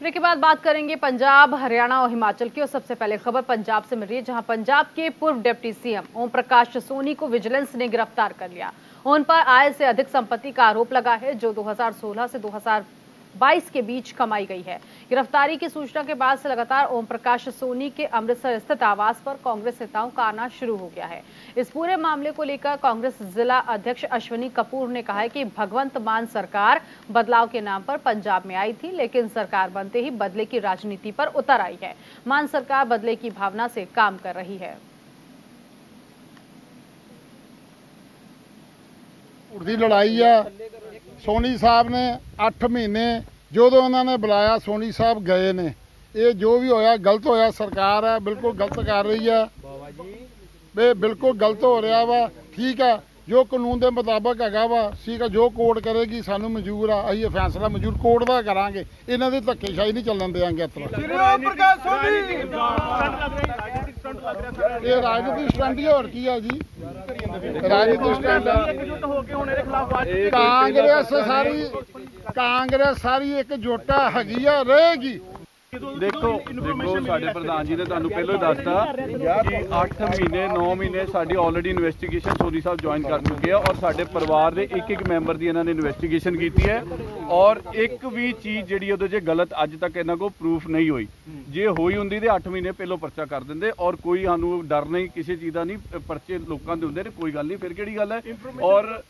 Break के बाद बात करेंगे पंजाब, हरियाणा और हिमाचल की। और सबसे पहले खबर पंजाब से मिल रही है, जहां पंजाब के पूर्व डिप्टी सीएम ओम प्रकाश सोनी को विजिलेंस ने गिरफ्तार कर लिया। उन पर आय से अधिक संपत्ति का आरोप लगा है, जो 2016 से 2022 के बीच कमाई गई है। गिरफ्तारी की सूचना के बाद से लगातार ओम प्रकाश सोनी के अमृतसर स्थित आवास पर कांग्रेस नेताओं का आना शुरू हो गया है। इस पूरे मामले को लेकर कांग्रेस जिला अध्यक्ष अश्विनी कपूर ने कहा है कि भगवंत मान सरकार बदलाव के नाम पर पंजाब में आई थी, लेकिन सरकार बनते ही बदले की राजनीति पर उतर आई है। मान सरकार बदले की भावना से काम कर रही है। उर्दी लड़ाई है। सोनी साहब ने 8 महीने जो उन्होंने बुलाया, सोनी साहब गए ने। ये जो भी होया गलत होया, सरकार है बिल्कुल गलत कर रही है, वे बिल्कुल गलत हो रहा वा। ठीक है, जो कानून के मुताबिक हैगा वा, ठीक है, जो कोर्ट करेगी सानू मंजूर आ। असीं फैसला मंजूर कोर्ट का करांगे, इन्हां दी धक्केशाही नहीं चलन देंगे। ये राजनीतिक स्टैंड ही और की है जी, राजनीतिक स्टैंड। कांग्रेस सारी एकजुट हैगी आ, रहेगी। देखो साडे प्रधान जी ने तुहानू पहले दसता कि 8 महीने 9 महीने साडी ऑलरेडी इन्वेस्टिगेशन सोनी साहब ज्वाइन कर चुके हैं, और साडे परिवार के एक मैंबर की इन्होंने इन्वेस्टिगेशन की है, और एक भी चीज़ जिहड़ी उहदे च गलत अज तक इन्हां को प्रूफ नहीं हुई। जे होई हुंदी ते 8 महीने पहलों परचा कर देंदे, और कोई सानू डर नहीं किसी चीज़ का नहीं। परचे लोगों के हुंदे ने, कोई गल नहीं, फिर किहड़ी गल है। और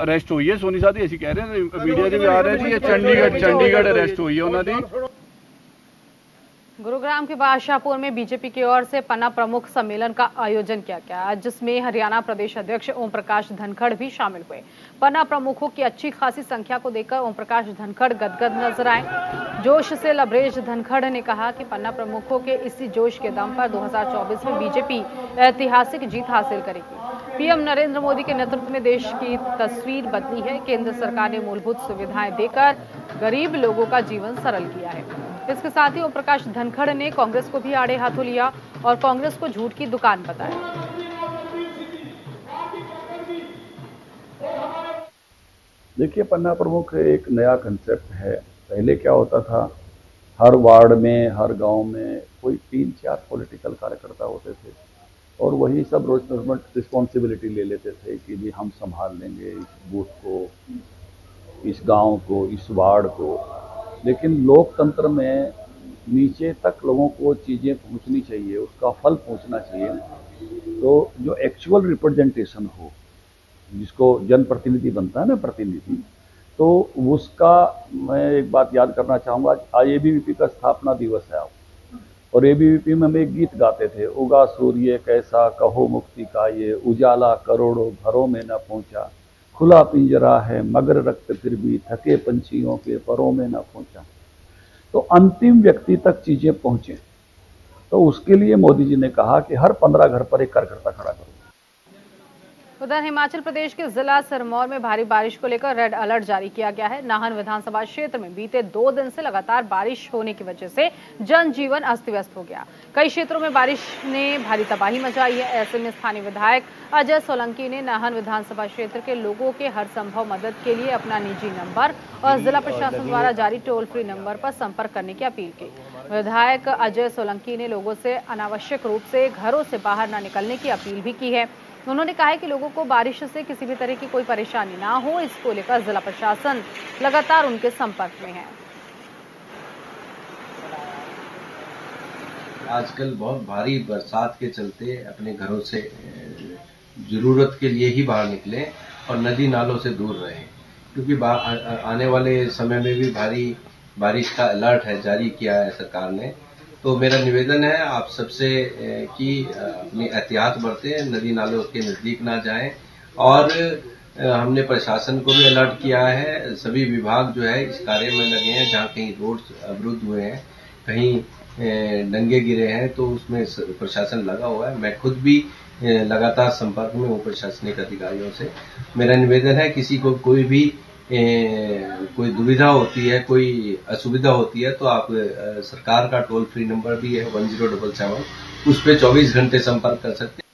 अरेस्ट हुई है सोनी साहब की, असीं कह रहे हैं, मीडिया च भी आ रहा है जी, चंडीगढ़ अरेस्ट हुई है उन्होंने। गुरुग्राम के बादशाहपुर में बीजेपी की ओर से पन्ना प्रमुख सम्मेलन का आयोजन किया गया, जिसमें हरियाणा प्रदेश अध्यक्ष ओम प्रकाश धनखड़ भी शामिल हुए। पन्ना प्रमुखों की अच्छी खासी संख्या को देखकर ओम प्रकाश धनखड़ गदगद नजर आए। जोश से लबरेज धनखड़ ने कहा कि पन्ना प्रमुखों के इसी जोश के दम पर 2024 में बीजेपी ऐतिहासिक जीत हासिल करेगी। पीएम नरेंद्र मोदी के नेतृत्व में देश की तस्वीर बदली है। केंद्र सरकार ने मूलभूत सुविधाएं देकर गरीब लोगों का जीवन सरल किया है। इसके साथ ही ओम प्रकाश धनखड़ ने कांग्रेस को भी आड़े हाथों लिया और कांग्रेस को झूठ की दुकान बताया। देखिए, पन्ना प्रमुख एक नया कंसेप्ट है। पहले क्या होता था, हर वार्ड में, हर गांव में कोई 3-4 पॉलिटिकल कार्यकर्ता होते थे, और वही सब रिस्पॉन्सिबिलिटी ले लेते थे कि जी हम संभाल लेंगे इस बूथ को, इस गांव को, इस वार्ड को। लेकिन लोकतंत्र में नीचे तक लोगों को चीज़ें पहुंचनी चाहिए, उसका फल पहुंचना चाहिए। तो जो एक्चुअल रिप्रेजेंटेशन हो, जिसको जनप्रतिनिधि बनता है ना प्रतिनिधि, तो उसका मैं एक बात याद करना चाहूँगा। आज एबीवीपी का स्थापना दिवस है, और एबीवीपी में हम एक गीत गाते थे, उगा सूर्य कैसा कहो मुक्ति का ये उजाला, करोड़ों घरों में न पहुँचा, खुला पिंजरा है मगर रक्त फिर भी, थके पंछियों के परों में न पहुँचा। तो अंतिम व्यक्ति तक चीज़ें पहुँचें, तो उसके लिए मोदी जी ने कहा कि हर 15 घर पर एक कार्यकर्ता खड़ा करो। उधर हिमाचल प्रदेश के जिला सिरमौर में भारी बारिश को लेकर रेड अलर्ट जारी किया गया है। नाहन विधानसभा क्षेत्र में बीते 2 दिन से लगातार बारिश होने की वजह से जनजीवन अस्त व्यस्त हो गया। कई क्षेत्रों में बारिश ने भारी तबाही मचाई है। ऐसे में स्थानीय विधायक अजय सोलंकी ने नाहन विधानसभा क्षेत्र के लोगों के हर संभव मदद के लिए अपना निजी नंबर और जिला प्रशासन द्वारा जारी टोल फ्री नंबर पर संपर्क करने की अपील की। विधायक अजय सोलंकी ने लोगों से अनावश्यक रूप से घरों से बाहर न निकलने की अपील भी की है। उन्होंने कहा है कि लोगों को बारिश से किसी भी तरह की कोई परेशानी ना हो, इसको लेकर जिला प्रशासन लगातार उनके संपर्क में है। आजकल बहुत भारी बरसात के चलते अपने घरों से जरूरत के लिए ही बाहर निकलें और नदी नालों से दूर रहें, क्योंकि आने वाले समय में भी भारी बारिश का अलर्ट है जारी किया है सरकार ने। तो मेरा निवेदन है आप सबसे कि अपनी एहतियात बरतें, नदी नालों के नजदीक ना जाएं, और हमने प्रशासन को भी अलर्ट किया है। सभी विभाग जो है इस कार्य में लगे हैं। जहां कहीं रोड अवरुद्ध हुए हैं, कहीं डंगे गिरे हैं, तो उसमें प्रशासन लगा हुआ है। मैं खुद भी लगातार संपर्क में हूँ प्रशासनिक अधिकारियों से। मेरा निवेदन है किसी को कोई भी कोई दुविधा होती है, कोई असुविधा होती है, तो आप सरकार का टोल फ्री नंबर भी है 1077, उस पर 24 घंटे संपर्क कर सकते हैं।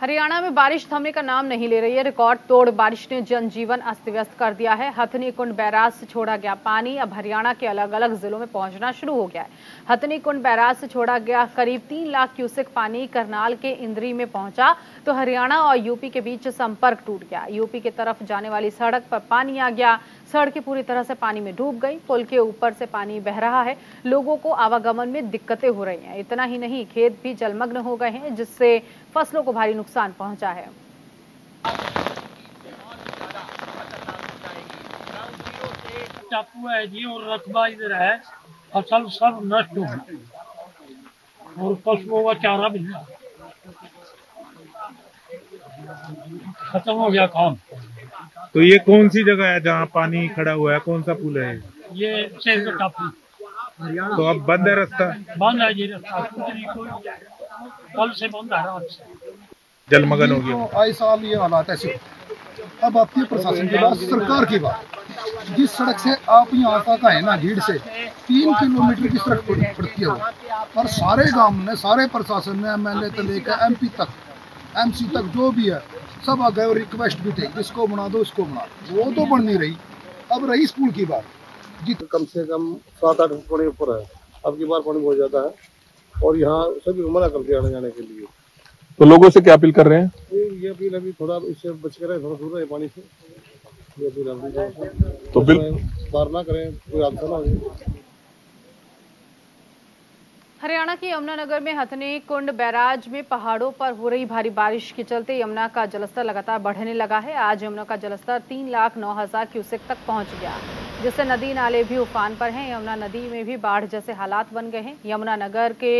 हरियाणा में बारिश थमने का नाम नहीं ले रही है। रिकॉर्ड तोड़ बारिश ने जनजीवन अस्त व्यस्त कर दिया है। हथनीकुंड बैराज से छोड़ा गया पानी अब हरियाणा के अलग अलग जिलों में पहुंचना शुरू हो गया है। हथनीकुंड बैराज से छोड़ा गया करीब 3 लाख क्यूसेक पानी करनाल के इंद्री में पहुंचा तो हरियाणा और यूपी के बीच संपर्क टूट गया। यूपी की तरफ जाने वाली सड़क पर पानी आ गया। सड़कें पूरी तरह से पानी में डूब गई। पुल के ऊपर से पानी बह रहा है। लोगों को आवागमन में दिक्कतें हो रही हैं। इतना ही नहीं, खेत भी जलमग्न हो गए हैं, जिससे फसलों को भारी नुकसान पहुंचा है। टापू है जी और रकबा इधर है। फसल सब नष्ट हो गई और पशुओं का चारा भी खत्म हो गया काम। तो ये कौन सी जगह है जहाँ पानी खड़ा हुआ है? कौन सा पुल है ये? टापू। तो अब बंद है रास्ता? बंद है जी, रास्ता कल से बंद है। जलमग्न हो गया। आए साल ये हालात ऐसे। अब आपकी प्रशासन की बात, सरकार की बात, जिस सड़क से आप यहाँ तक आए ना भीड़ से 3 किलोमीटर की सड़क पड़ती है और सारे गांव ने, सारे प्रशासन ने, MLA से लेकर MP तक, MC तक जो भी है सब आ गए और रिक्वेस्ट भी थे इसको बना दो, इसको बना दो। वो तो बन नहीं रही। अब रही स्कूल की बात जी, कम से कम 7-8 फुट पानी ऊपर है। अब की बार पानी बहुत ज्यादा है और यहाँ सभी मना करते आने जाने के लिए। तो लोगों से क्या अपील कर रहे हैं? ये अपील अभी थोड़ा इससे बच कर रहे, थोड़ा दूर रहे पानी से। ये अपील अभी तो पार ना करें, कोई हादसा ना हो। हरियाणा के यमुनानगर में हथनीकुंड बैराज में पहाड़ों पर हो रही भारी बारिश के चलते यमुना का जलस्तर लगातार बढ़ने लगा है। आज यमुना का जलस्तर 3,09,000 क्यूसेक तक पहुंच गया, जिससे नदी नाले भी उफान पर हैं। यमुना नदी में भी बाढ़ जैसे हालात बन गए हैं। यमुनानगर के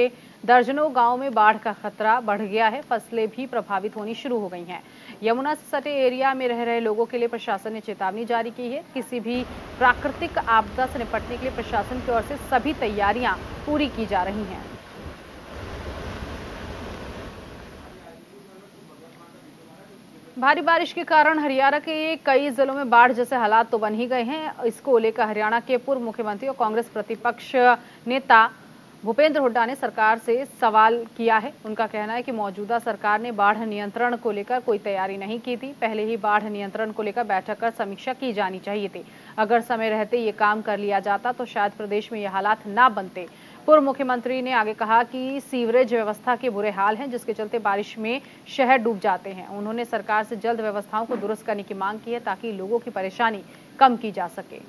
दर्जनों गांव में बाढ़ का खतरा बढ़ गया है। फसलें भी प्रभावित होनी शुरू हो गई हैं। यमुना से सटे एरिया में रह रहे लोगों के लिए प्रशासन ने चेतावनी जारी की है। किसी भी प्राकृतिक आपदा से निपटने के लिए प्रशासन की ओर से सभी तैयारियां पूरी की जा रही हैं। भारी बारिश के कारण हरियाणा के कई जिलों में बाढ़ जैसे हालात तो बन ही गए हैं। इसको लेकर हरियाणा के पूर्व मुख्यमंत्री और कांग्रेस प्रतिपक्ष नेता भूपेंद्र हुड्डा ने सरकार से सवाल किया है। उनका कहना है कि मौजूदा सरकार ने बाढ़ नियंत्रण को लेकर कोई तैयारी नहीं की थी। पहले ही बाढ़ नियंत्रण को लेकर बैठक कर समीक्षा की जानी चाहिए थी। अगर समय रहते ये काम कर लिया जाता तो शायद प्रदेश में ये हालात ना बनते। पूर्व मुख्यमंत्री ने आगे कहा कि सीवरेज व्यवस्था के बुरे हाल हैं, जिसके चलते बारिश में शहर डूब जाते हैं। उन्होंने सरकार से जल्द व्यवस्थाओं को दुरुस्त करने की मांग की है ताकि लोगों की परेशानी कम की जा सके।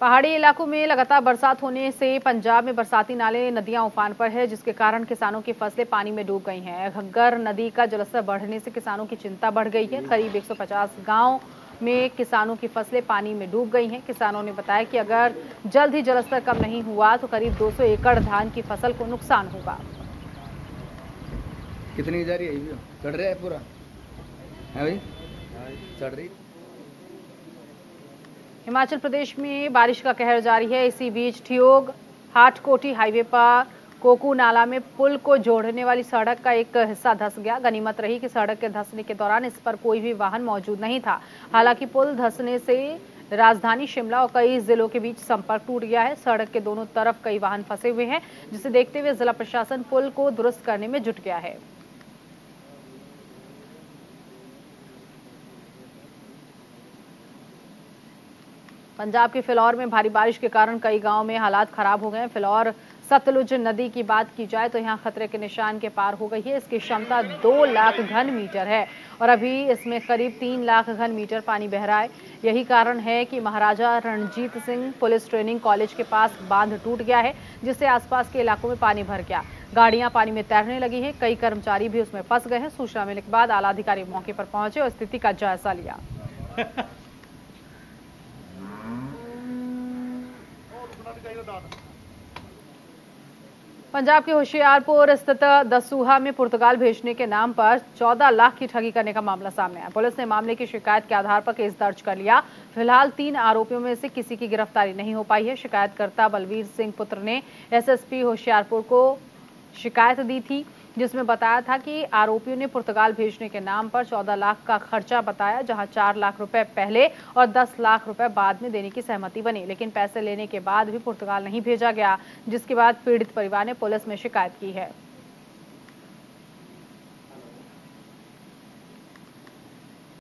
पहाड़ी इलाकों में लगातार बरसात होने से पंजाब में बरसाती नाले, नदियां उफान पर है, जिसके कारण किसानों की फसलें पानी में डूब गई हैं। घग्गर नदी का जलस्तर बढ़ने से किसानों की चिंता बढ़ गई है। करीब 150 गांव में किसानों की फसलें पानी में डूब गई हैं। किसानों ने बताया कि अगर जल्द ही जलस्तर कम नहीं हुआ तो करीब 200 एकड़ धान की फसल को नुकसान होगा। कितनी जा रही है? चढ़ रहा है पूरा, है भाई, चढ़ रही। हिमाचल प्रदेश में बारिश का कहर जारी है। इसी बीच ठियोग हाटकोटी हाईवे पर कोकू नाला में पुल को जोड़ने वाली सड़क का एक हिस्सा धंस गया। गनीमत रही कि सड़क के धंसने के दौरान इस पर कोई भी वाहन मौजूद नहीं था। हालांकि पुल धंसने से राजधानी शिमला और कई जिलों के बीच संपर्क टूट गया है। सड़क के दोनों तरफ कई वाहन फंसे हुए हैं, जिसे देखते हुए जिला प्रशासन पुल को दुरुस्त करने में जुट गया है। पंजाब के फिलौर में भारी बारिश के कारण कई गांव में हालात खराब हो गए हैं। फिलौर सतलुज नदी की बात की जाए तो यहां खतरे के निशान के पार हो गई है। इसकी क्षमता 2 लाख घन मीटर है और अभी इसमें करीब 3 लाख घन मीटर पानी बह रहा है। यही कारण है कि Maharaja Ranjit Singh police training college के पास बांध टूट गया है, जिससे आसपास के इलाकों में पानी भर गया। गाड़ियां पानी में तैरने लगी है। कई कर्मचारी भी उसमें फंस गए हैं। सूचना मिलने के बाद आला अधिकारी मौके पर पहुंचे और स्थिति का जायजा लिया। पंजाब के होशियारपुर स्थित दसूहा में पुर्तगाल भेजने के नाम पर 14 लाख की ठगी करने का मामला सामने आया। पुलिस ने मामले की शिकायत के आधार पर केस दर्ज कर लिया। फिलहाल 3 आरोपियों में से किसी की गिरफ्तारी नहीं हो पाई है। शिकायतकर्ता बलवीर सिंह पुत्र ने SSP होशियारपुर को शिकायत दी थी। जिसमें बताया था कि आरोपियों ने पुर्तगाल भेजने के नाम पर 14 लाख का खर्चा बताया, जहां 4 लाख रुपए पहले और 10 लाख रुपए बाद में देने की सहमति बनी, लेकिन पैसे लेने के बाद भी पुर्तगाल नहीं भेजा गया, जिसके बाद पीड़ित परिवार ने पुलिस में शिकायत की है।